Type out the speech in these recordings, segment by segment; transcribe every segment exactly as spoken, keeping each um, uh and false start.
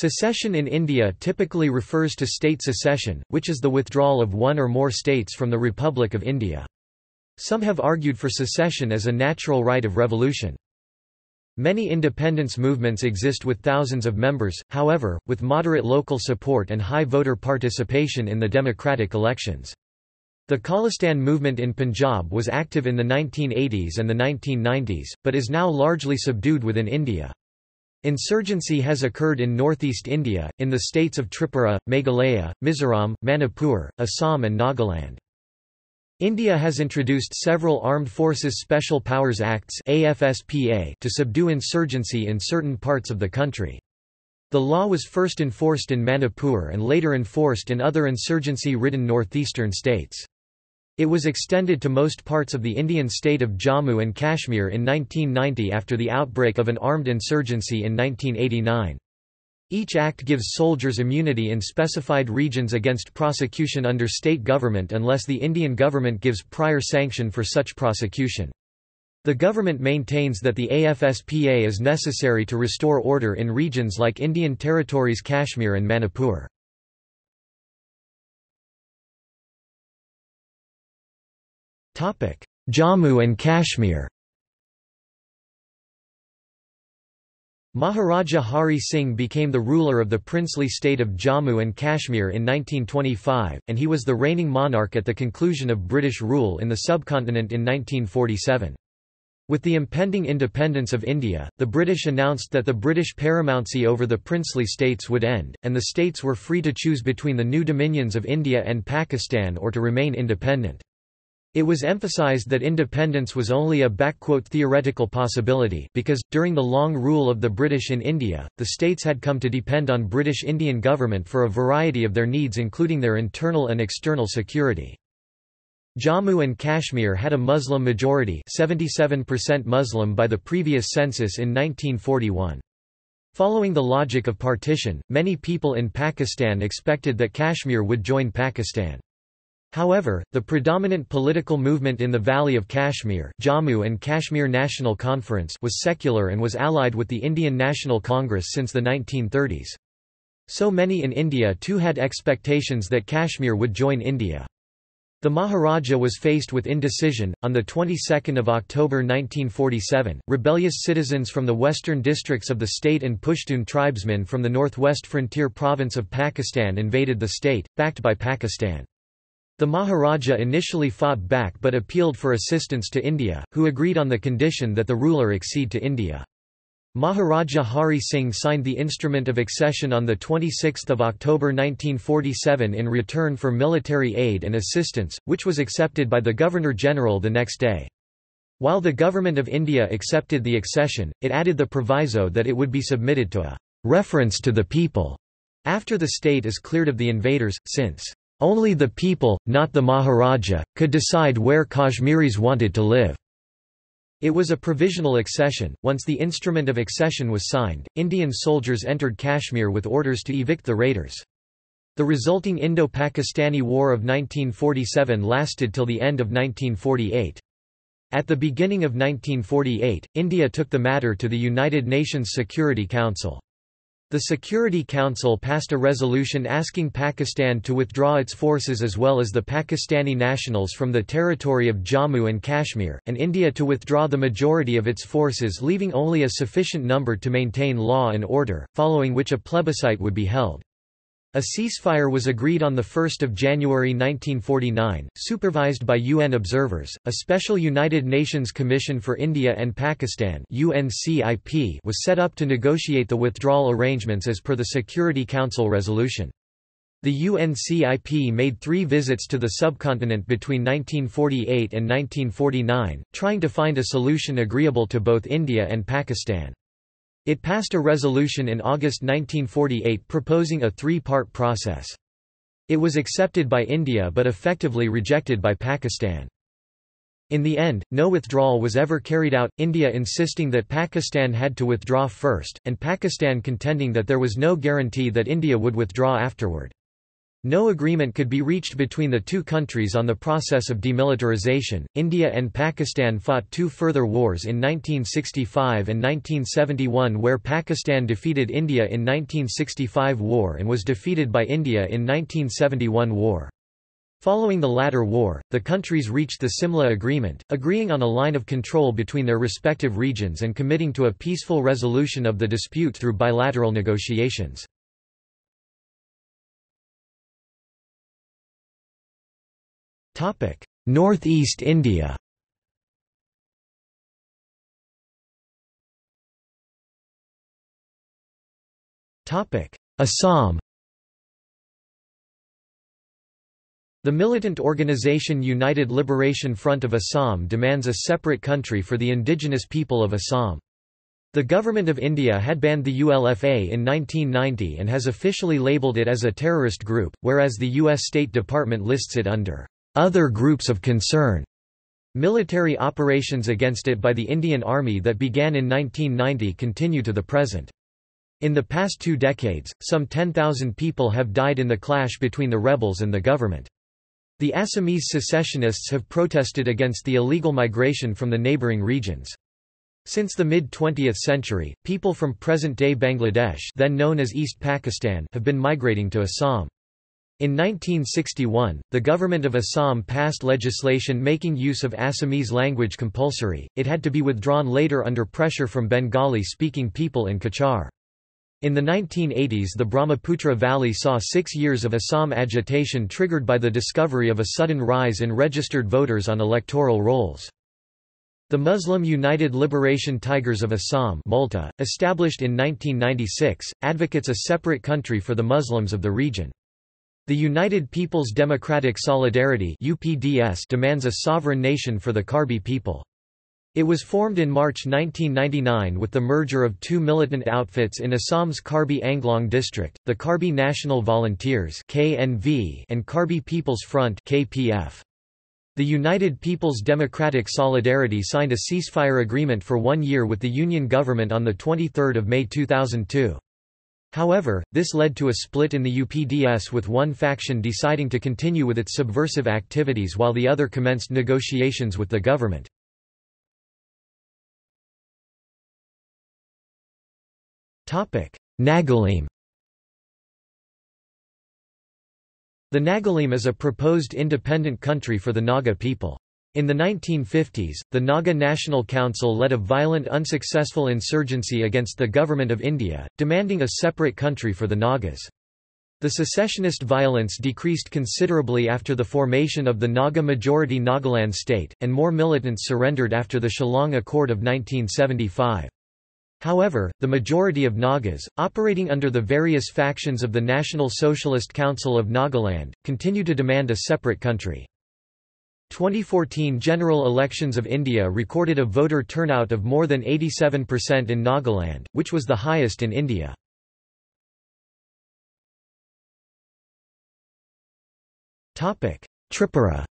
Secession in India typically refers to state secession, which is the withdrawal of one or more states from the Republic of India. Some have argued for secession as a natural right of revolution. Many independence movements exist with thousands of members, however, with moderate local support and high voter participation in the democratic elections. The Khalistan movement in Punjab was active in the nineteen eighties and the nineteen nineties, but is now largely subdued within India. Insurgency has occurred in northeast India, in the states of Tripura, Meghalaya, Mizoram, Manipur, Assam and Nagaland. India has introduced several Armed Forces Special Powers Acts (A F S P A) to subdue insurgency in certain parts of the country. The law was first enforced in Manipur and later enforced in other insurgency-ridden northeastern states. It was extended to most parts of the Indian state of Jammu and Kashmir in nineteen ninety after the outbreak of an armed insurgency in nineteen eighty-nine. Each act gives soldiers immunity in specified regions against prosecution under state government unless the Indian government gives prior sanction for such prosecution. The government maintains that the A F S P A is necessary to restore order in regions like Indian territories Kashmir and Manipur. Jammu and Kashmir. Maharaja Hari Singh became the ruler of the princely state of Jammu and Kashmir in nineteen twenty-five, and he was the reigning monarch at the conclusion of British rule in the subcontinent in nineteen forty-seven. With the impending independence of India, the British announced that the British paramountcy over the princely states would end, and the states were free to choose between the new dominions of India and Pakistan or to remain independent. It was emphasized that independence was only a "theoretical possibility" because, during the long rule of the British in India, the states had come to depend on British Indian government for a variety of their needs including their internal and external security. Jammu and Kashmir had a Muslim majority, seventy-seven percent Muslim by the previous census in nineteen forty-one. Following the logic of partition, many people in Pakistan expected that Kashmir would join Pakistan. However, the predominant political movement in the Valley of Kashmir, Jammu and Kashmir National Conference, was secular and was allied with the Indian National Congress since the nineteen thirties. So many in India too had expectations that Kashmir would join India. The Maharaja was faced with indecision. On the twenty-second of October nineteen forty-seven, rebellious citizens from the western districts of the state and Pushtun tribesmen from the northwest frontier province of Pakistan invaded the state, backed by Pakistan. The Maharaja initially fought back but appealed for assistance to India, who agreed on the condition that the ruler accede to India. Maharaja Hari Singh signed the Instrument of Accession on twenty-sixth of October nineteen forty-seven in return for military aid and assistance, which was accepted by the Governor-General the next day. While the Government of India accepted the accession, it added the proviso that it would be submitted to a reference to the people after the state is cleared of the invaders, since only the people, not the Maharaja, could decide where Kashmiris wanted to live. It was a provisional accession. Once the Instrument of Accession was signed, Indian soldiers entered Kashmir with orders to evict the raiders. The resulting Indo-Pakistani War of nineteen forty-seven lasted till the end of nineteen forty-eight. At the beginning of nineteen forty-eight, India took the matter to the United Nations Security Council. The Security Council passed a resolution asking Pakistan to withdraw its forces as well as the Pakistani nationals from the territory of Jammu and Kashmir, and India to withdraw the majority of its forces, leaving only a sufficient number to maintain law and order, following which a plebiscite would be held. A ceasefire was agreed on the first of January nineteen forty-nine, supervised by U N observers. A special United Nations Commission for India and Pakistan (U N C I P) was set up to negotiate the withdrawal arrangements as per the Security Council resolution. The U N C I P made three visits to the subcontinent between nineteen forty-eight and nineteen forty-nine, trying to find a solution agreeable to both India and Pakistan. It passed a resolution in August nineteen forty-eight proposing a three-part process. It was accepted by India but effectively rejected by Pakistan. In the end, no withdrawal was ever carried out, India insisting that Pakistan had to withdraw first, and Pakistan contending that there was no guarantee that India would withdraw afterward. No agreement could be reached between the two countries on the process of demilitarization. India and Pakistan fought two further wars in nineteen sixty-five and nineteen seventy-one, where Pakistan defeated India in nineteen sixty-five war and was defeated by India in nineteen seventy-one war. Following the latter war, the countries reached the Simla Agreement, agreeing on a line of control between their respective regions and committing to a peaceful resolution of the dispute through bilateral negotiations. Northeast India. Assam. The militant organization United Liberation Front of Assam demands a separate country for the indigenous people of Assam. The Government of India had banned the U L F A in nineteen ninety and has officially labelled it as a terrorist group, whereas the U S State Department lists it under other groups of concern. Military operations against it by the Indian Army that began in nineteen ninety continue to the present. In the past two decades, some ten thousand people have died in the clash between the rebels and the government. The Assamese secessionists have protested against the illegal migration from the neighboring regions. Since the mid-twentieth century, people from present-day Bangladesh, then known as East Pakistan, have been migrating to Assam. In nineteen sixty-one, the government of Assam passed legislation making use of Assamese language compulsory. It had to be withdrawn later under pressure from Bengali-speaking people in Kachar. In the nineteen eighties, the Brahmaputra Valley saw six years of Assam agitation triggered by the discovery of a sudden rise in registered voters on electoral rolls. The Muslim United Liberation Tigers of Assam (Malta), established in nineteen ninety-six, advocates a separate country for the Muslims of the region. The United People's Democratic Solidarity (U P D S) demands a sovereign nation for the Karbi people. It was formed in March nineteen ninety-nine with the merger of two militant outfits in Assam's Karbi Anglong district, the Karbi National Volunteers (K N V) and Karbi People's Front (K P F). The United People's Democratic Solidarity signed a ceasefire agreement for one year with the Union government on the twenty-third of May two thousand two. However, this led to a split in the U P D S, with one faction deciding to continue with its subversive activities while the other commenced negotiations with the government. Nagalim. The Nagalim is a proposed independent country for the Naga people. In the nineteen fifties, the Naga National Council led a violent unsuccessful insurgency against the Government of India, demanding a separate country for the Nagas. The secessionist violence decreased considerably after the formation of the Naga-majority Nagaland state, and more militants surrendered after the Shillong Accord of nineteen seventy-five. However, the majority of Nagas, operating under the various factions of the National Socialist Council of Nagaland, continue to demand a separate country. twenty fourteen general elections of India recorded a voter turnout of more than eighty-seven percent in Nagaland, which was the highest in India. Tripura.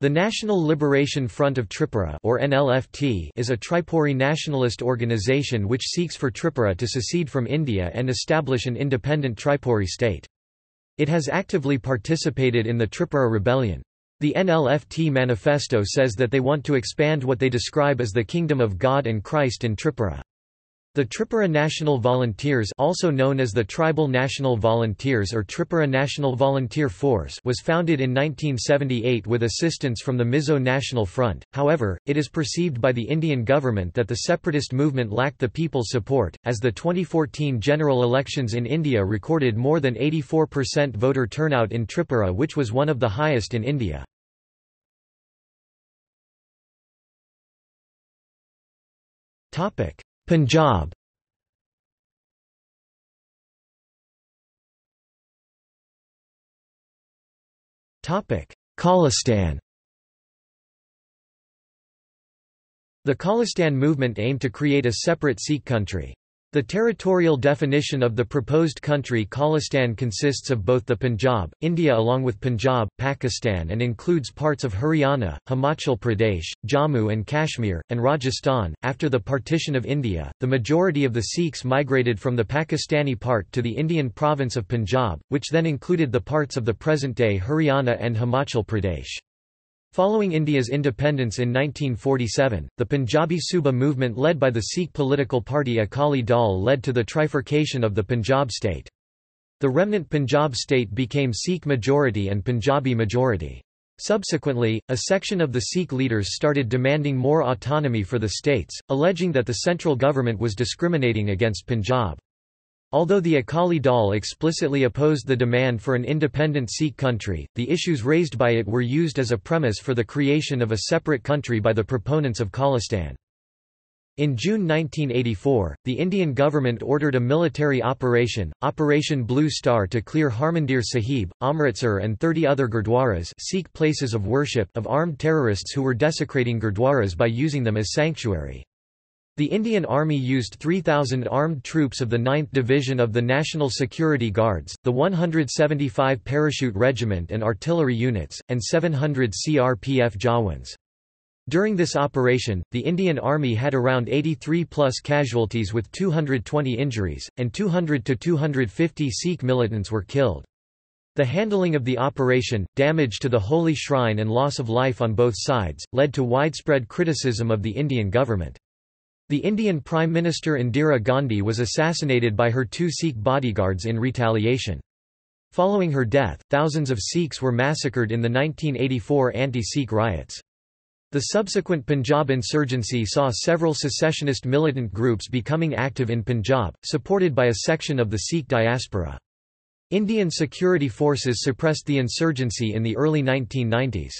The National Liberation Front of Tripura, or N L F T, is a Tripuri nationalist organisation which seeks for Tripura to secede from India and establish an independent Tripuri state. It has actively participated in the Tripura Rebellion. The N L F T manifesto says that they want to expand what they describe as the Kingdom of God and Christ in Tripura. The Tripura National Volunteers, also known as the Tribal National Volunteers or Tripura National Volunteer Force, was founded in nineteen seventy-eight with assistance from the Mizo National Front. However, it is perceived by the Indian government that the separatist movement lacked the people's support, as the twenty fourteen general elections in India recorded more than eighty-four percent voter turnout in Tripura, which was one of the highest in India. Topic: Punjab. Topic: Khalistan. The Khalistan movement aimed to create a separate Sikh country. The territorial definition of the proposed country Khalistan consists of both the Punjab, India along with Punjab, Pakistan and includes parts of Haryana, Himachal Pradesh, Jammu and Kashmir, and Rajasthan. After the partition of India, the majority of the Sikhs migrated from the Pakistani part to the Indian province of Punjab, which then included the parts of the present-day Haryana and Himachal Pradesh. Following India's independence in nineteen forty-seven, the Punjabi Suba movement led by the Sikh political party Akali Dal led to the trifurcation of the Punjab state. The remnant Punjab state became Sikh majority and Punjabi majority. Subsequently, a section of the Sikh leaders started demanding more autonomy for the states, alleging that the central government was discriminating against Punjab. Although the Akali Dal explicitly opposed the demand for an independent Sikh country, the issues raised by it were used as a premise for the creation of a separate country by the proponents of Khalistan. In June nineteen eighty-four, the Indian government ordered a military operation, Operation Blue Star, to clear Harmandir Sahib, Amritsar and thirty other gurdwaras, Sikh places of worship, of armed terrorists who were desecrating gurdwaras by using them as sanctuary. The Indian Army used three thousand armed troops of the ninth Division of the National Security Guards, the one hundred seventy-five Parachute Regiment and artillery units, and seven hundred C R P F Jawans. During this operation, the Indian Army had around eighty-three plus casualties with two hundred twenty injuries, and two hundred to two hundred fifty Sikh militants were killed. The handling of the operation, damage to the holy shrine and loss of life on both sides, led to widespread criticism of the Indian government. The Indian Prime Minister Indira Gandhi was assassinated by her two Sikh bodyguards in retaliation. Following her death, thousands of Sikhs were massacred in the nineteen eighty-four anti-Sikh riots. The subsequent Punjab insurgency saw several secessionist militant groups becoming active in Punjab, supported by a section of the Sikh diaspora. Indian security forces suppressed the insurgency in the early nineteen nineties.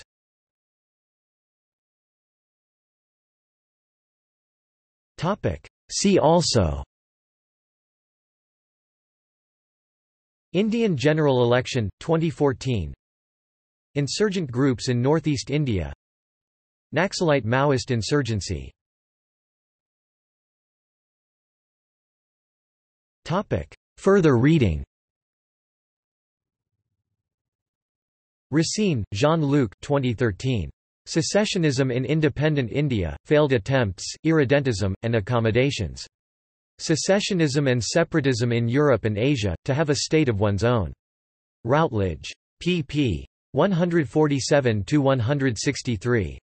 See also: Indian general election, twenty fourteen, Insurgent groups in northeast India, Naxalite Maoist insurgency. Further reading: Racine, Jean-Luc, twenty thirteen. Secessionism in Independent India, Failed Attempts, Irredentism, and Accommodations. Secessionism and Separatism in Europe and Asia, To Have a State of One's Own. Routledge. pp. one forty-seven to one sixty-three.